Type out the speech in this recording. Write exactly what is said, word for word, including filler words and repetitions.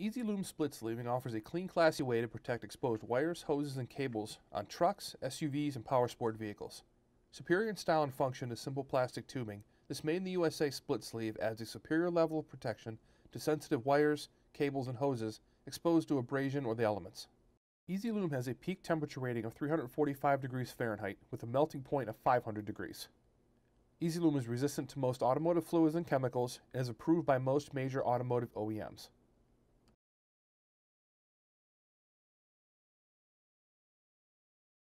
Easy Loom split sleeving offers a clean, classy way to protect exposed wires, hoses, and cables on trucks, S U Vs, and power sport vehicles. Superior in style and function to simple plastic tubing, this made in the U S A split sleeve adds a superior level of protection to sensitive wires, cables, and hoses exposed to abrasion or the elements. Easy Loom has a peak temperature rating of three hundred forty-five degrees Fahrenheit with a melting point of five hundred degrees. Easy Loom is resistant to most automotive fluids and chemicals and is approved by most major automotive O E Ms.